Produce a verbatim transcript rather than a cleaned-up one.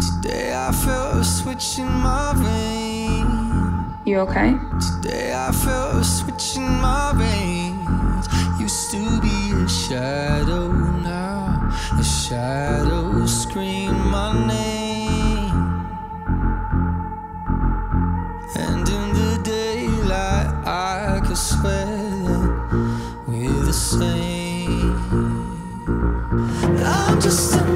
Today I felt a switch in my veins. You okay? Today I felt a switch in my veins. Used to be a shadow, now the shadows scream my name. And in the daylight I could swear that we're the same. I'm just a